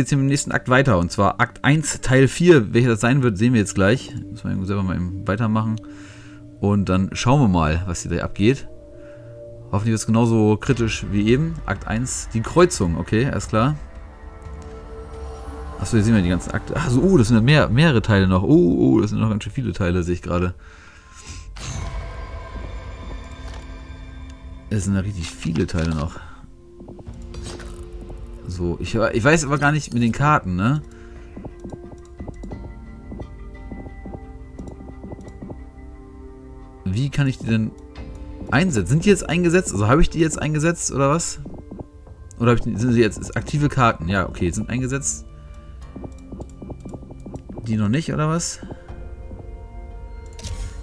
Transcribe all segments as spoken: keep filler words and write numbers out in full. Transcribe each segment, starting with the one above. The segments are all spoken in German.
geht es im nächsten Akt weiter. Und zwar Akt eins, Teil vier. Welcher das sein wird, sehen wir jetzt gleich. Müssen wir selber mal eben weitermachen. Und dann schauen wir mal, was hier da abgeht. Hoffentlich wird es genauso kritisch wie eben. Akt eins, die Kreuzung. Okay, alles klar. Achso, hier sehen wir die ganzen Akte. Achso, oh, das sind ja mehr, mehrere Teile noch. Oh, oh, das sind noch ganz schön viele Teile, sehe ich gerade. Es sind ja richtig viele Teile noch. So, ich, ich weiß aber gar nicht mit den Karten, ne? Wie kann ich die denn einsetzen? Sind die jetzt eingesetzt? Also habe ich die jetzt eingesetzt oder was? Oder habe ich, sind sie jetzt aktive Karten? Ja, okay, sind eingesetzt. Die noch nicht, oder was?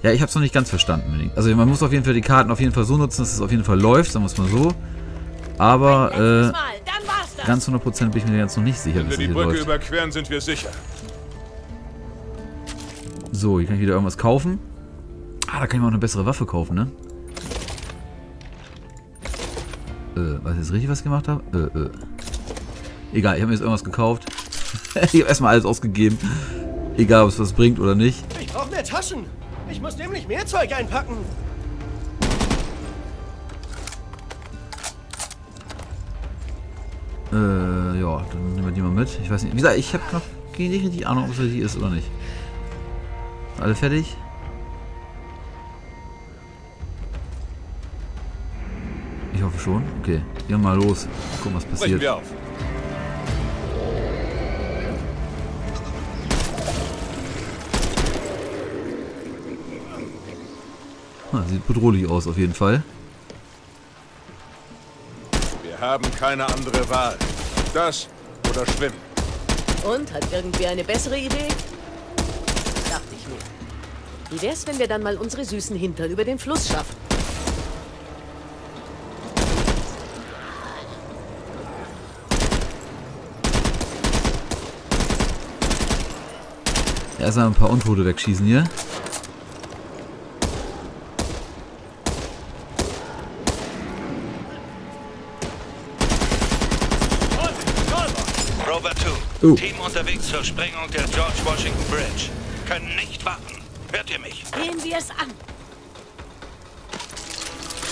Ja, ich habe es noch nicht ganz verstanden. Also man muss auf jeden Fall die Karten auf jeden Fall so nutzen, dass es auf jeden Fall läuft, sagen wir es mal so. Aber äh, ganz hundert Prozent bin ich mir jetzt noch nicht sicher, dass es hier läuft. Wenn wir die Brücke überqueren, sind wir sicher. So, hier kann ich wieder irgendwas kaufen. Ah, da kann ich mir auch eine bessere Waffe kaufen, ne? Äh, weiß ich jetzt richtig, was ich gemacht habe? Äh, äh. Egal, ich habe mir jetzt irgendwas gekauft. Ich habe erstmal alles ausgegeben. Egal, ob es was bringt oder nicht. Ich brauche mehr Taschen. Ich muss nämlich mehr Zeug einpacken. Äh, ja, dann nehmen wir die mal mit. Ich weiß nicht. Wie gesagt, ich habe noch nicht richtig Ahnung, ob es richtig ist oder nicht. Alle fertig? Ich hoffe schon. Okay, gehen wir mal los. Gucken, was passiert. Sieht bedrohlich aus, auf jeden Fall. Wir haben keine andere Wahl. Das oder schwimmen. Und, hat irgendwer eine bessere Idee? Dachte ich mir. Wie wär's, wenn wir dann mal unsere süßen Hintern über den Fluss schaffen? Ja, erstmal ein paar Untote wegschießen hier. Uh. Team unterwegs zur Sprengung der George Washington Bridge. Können nicht warten. Hört ihr mich? Gehen wir es an.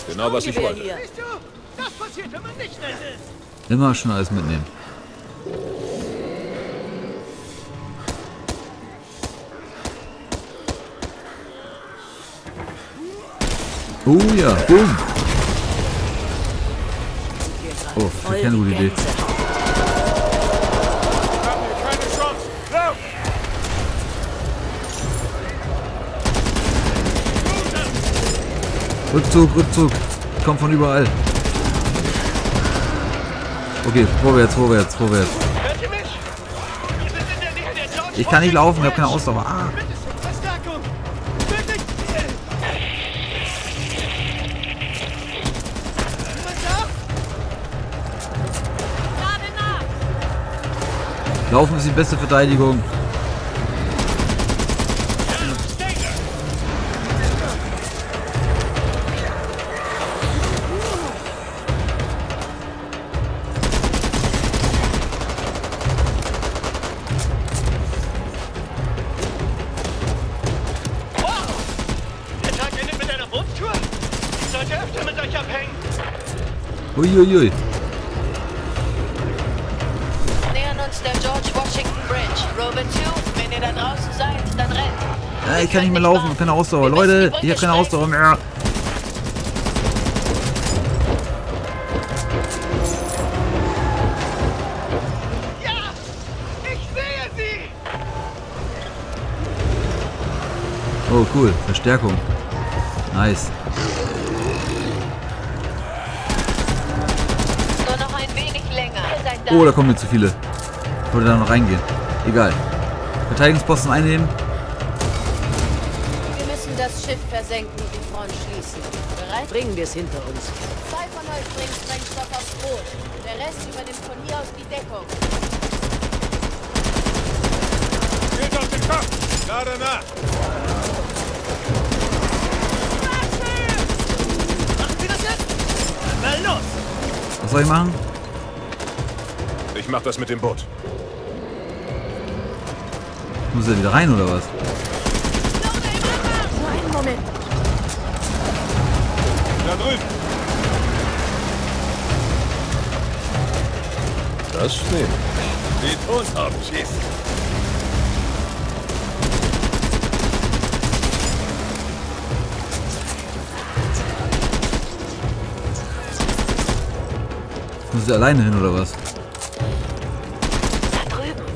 Genau, was ich wollte. Das passiert, wenn man nicht nett ist. Immer schon alles mitnehmen. Oh ja, boom. Oh, das ist keine gute Idee. Rückzug, Rückzug. Kommt von überall. Okay, vorwärts, vorwärts, vorwärts. Ich kann nicht laufen, ich habe keine Ausdauer. Ah. Laufen ist die beste Verteidigung. Uiuiui. Nähern uns der George Washington Bridge. Rover zwei, wenn ihr da draußen seid, dann rennt. Ja, ich kann nicht mehr laufen, ich habe keine Ausdauer. Leute, ich habe keine Ausdauer mehr. Ja, ich sehe sie. Oh, cool. Verstärkung. Nice. Oh, da kommen mir zu viele. Ich wollte da noch reingehen. Egal. Verteidigungsposten einnehmen. Wir müssen das Schiff versenken und die Front schließen. Bereit? Bringen wir es hinter uns. Zwei von euch bringen Sprengstoff aufs Boot. Der Rest übernimmt von hier aus die Deckung. Geht auf den Kopf! Lade nach! Machen Sie das jetzt? Na los! Was soll ich machen? Ich mach das mit dem Boot. Muss er wieder rein oder was? Einen Moment. Da drüben. Das stimmt. Sieht uns abschießen. Muss er alleine hin oder was? Da drüben.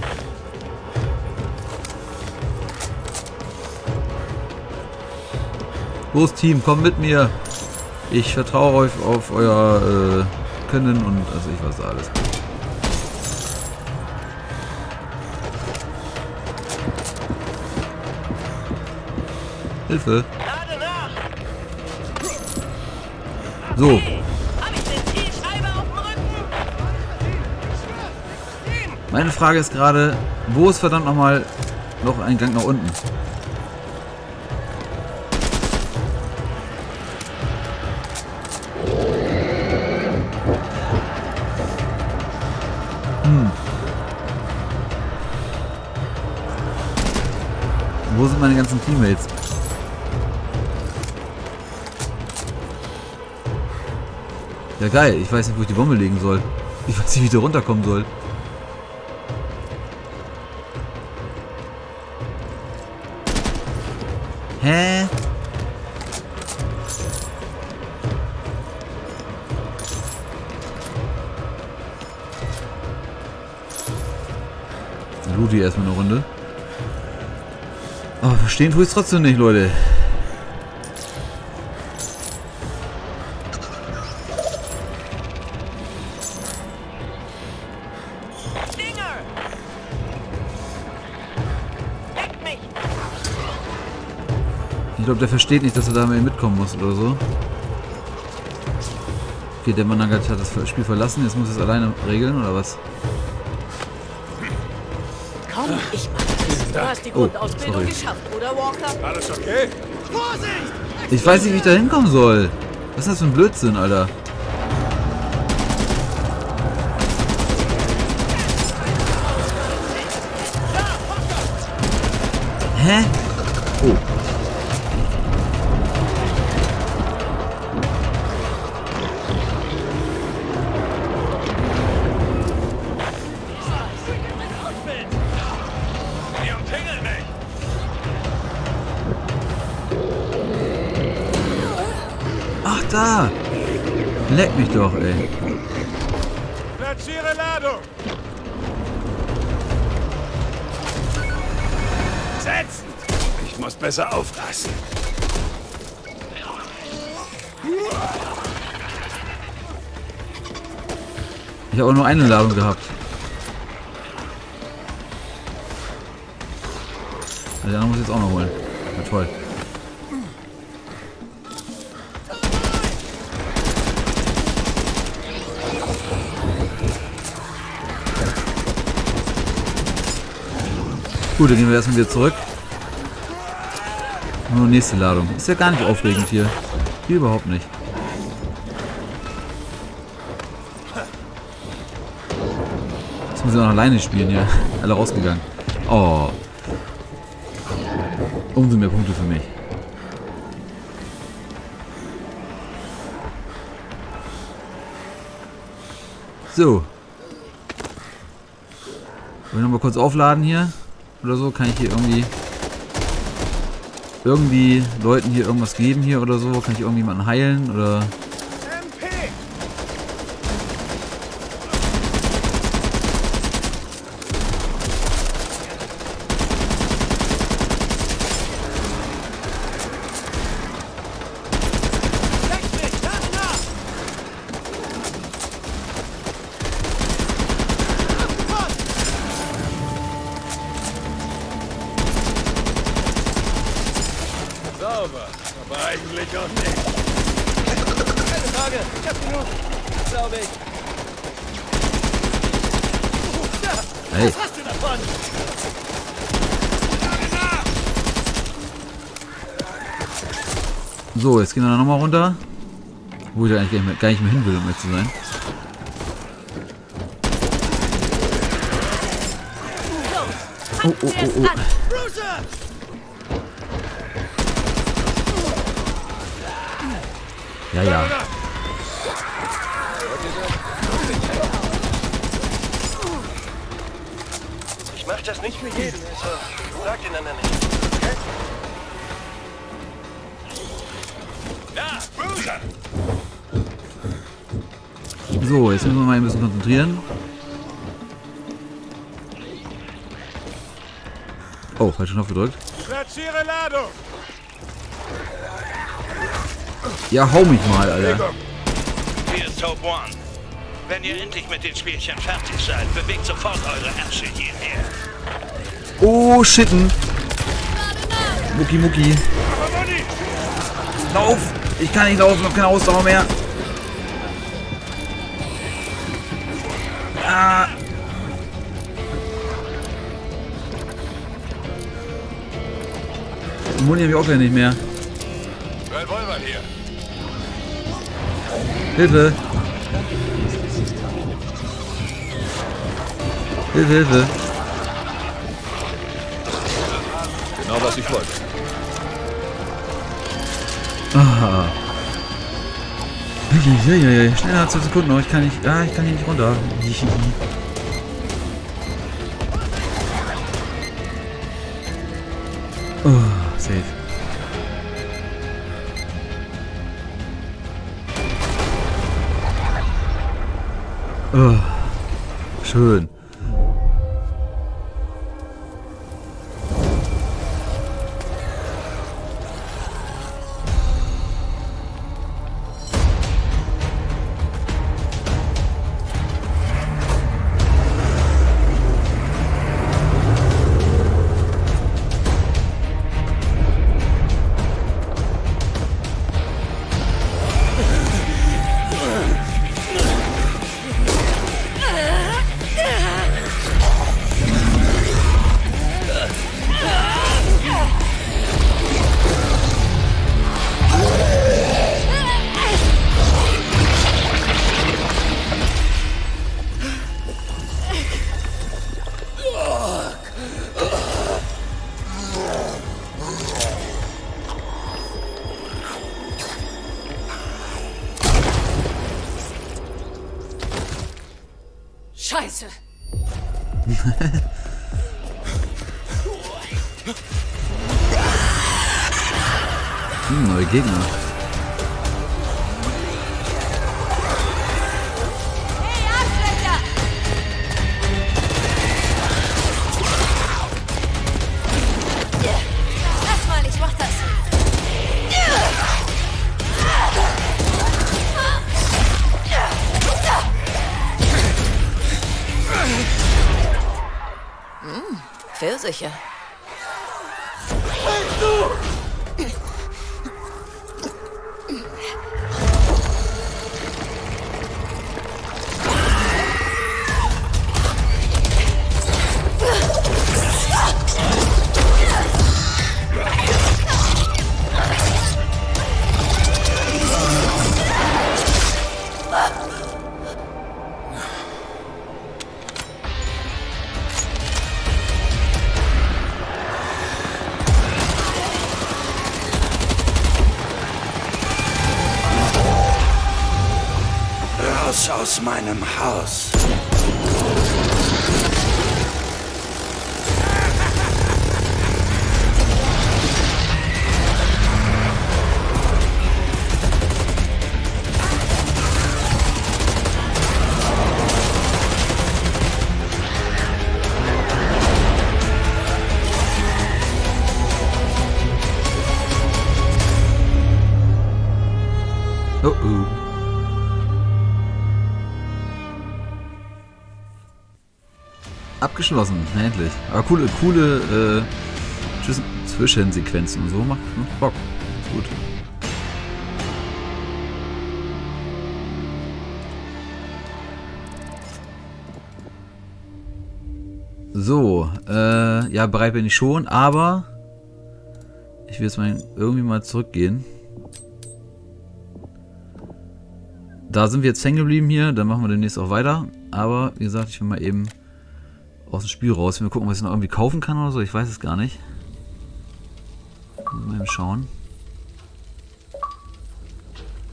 Los Team, komm mit mir. Ich vertraue euch auf euer äh, Können und also ich weiß alles. Hilfe. So. Meine Frage ist gerade, wo ist verdammt nochmal noch ein Gang nach unten? Hm. Wo sind meine ganzen Teammates? Ja geil, ich weiß nicht, wo ich die Bombe legen soll. Ich weiß nicht, wie ich da runterkommen soll. Hä? Loot hier erstmal eine Runde. Aber verstehen tue ich es trotzdem nicht, Leute. Ich glaube, der versteht nicht, dass er da mitkommen muss oder so. Okay, der Mann hat das Spiel verlassen. Jetzt muss er es alleine regeln oder was? Komm, ich mach das. Du hast die Grundausbildung geschafft, oder Walker? Alles okay? Vorsicht! Ich weiß nicht, wie ich da hinkommen soll. Was ist das für ein Blödsinn, Alter? Hä? Oh. Ach da! Leck mich doch, ey. Platziere Ladung! Setzen! Ich muss besser aufpassen. Ich habe auch nur eine Ladung gehabt. Der andere muss ich jetzt auch noch holen. Ja, toll. Gut, dann gehen wir erstmal wieder zurück. Nur nächste Ladung. Ist ja gar nicht aufregend hier. Hier überhaupt nicht. Jetzt müssen wir noch alleine spielen, ja. Alle rausgegangen. Oh. Umso mehr Punkte für mich. So. Wollen wir nochmal kurz aufladen hier? Oder so, kann ich hier irgendwie irgendwie Leuten hier irgendwas geben hier oder so, kann ich irgendjemanden heilen oder aber eigentlich auch nicht. Keine Frage, ich hab genug, glaube ich. Oh, hey. Was hast du davon? So, jetzt gehen wir nochmal runter. Wo ich eigentlich gar nicht mehr, gar nicht mehr hin will, um jetzt zu sein. Los, Oh, oh, oh, oh. Ja, ja. Ich mach das nicht für jeden, also sag den anderen nicht. Okay? Ja, Bruiser! So, jetzt müssen wir mal ein bisschen konzentrieren. Oh, falschen Knopf gedrückt. Platziere Ladung. Ja, hau mich mal, Alter. Hier ist Hope One. Wenn ihr endlich mit den Spielchen fertig seid, bewegt sofort eure Ärsche hierher. Oh, shitten. Mucki, Mucki. Lauf! Ich kann nicht laufen, ich hab keine Ausdauer mehr. Ah. Muni habe ich auch gleich nicht mehr. Revolver hier. Hilfe. Hilfe, Hilfe. Genau, was ich wollte. Ah. Wirklich, schneller als zwanzig Sekunden noch. Ich kann nicht. Ah, ich kann hier nicht runter. Oh, safe. Oh, schön. Scheiße. Hm, neue Gegner. Hey, Arschlöcher! Lass mal, ich mach das. Pfirsicher. Aus meinem Haus. Oh, oh. Abgeschlossen, endlich. Aber coole, coole äh, Zwischensequenzen und so macht Bock. Gut. So, äh, ja, bereit bin ich schon, aber ich will jetzt mal irgendwie mal zurückgehen. Da sind wir jetzt hängen geblieben hier, dann machen wir demnächst auch weiter. Aber wie gesagt, ich will mal eben aus dem Spiel raus. Wir gucken, ob ich es noch irgendwie kaufen kann oder so. Ich weiß es gar nicht. Mal eben schauen.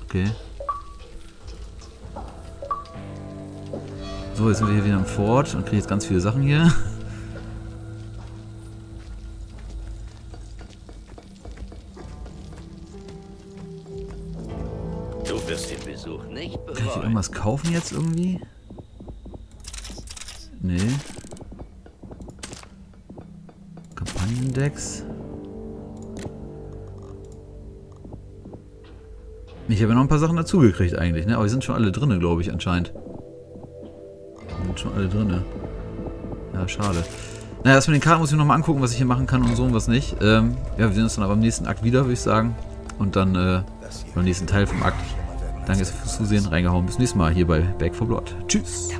Okay. So, jetzt sind wir hier wieder im Fort und kriegen jetzt ganz viele Sachen hier. Du wirst den Besuch nicht bereuen. Kann ich hier irgendwas kaufen jetzt irgendwie? Nee. Kampagnendecks. Ich habe ja noch ein paar Sachen dazugekriegt eigentlich, ne? Aber die sind schon alle drin, glaube ich, anscheinend. Die sind schon alle drin. Ja, schade. Naja, das mit den Karten muss ich mir nochmal angucken, was ich hier machen kann und so und was nicht. Ähm, ja, wir sehen uns dann aber im nächsten Akt wieder, würde ich sagen. Und dann äh, beim nächsten Teil vom Akt. Danke fürs Zusehen, reingehauen. Bis zum nächsten Mal hier bei Back four Blood. Tschüss!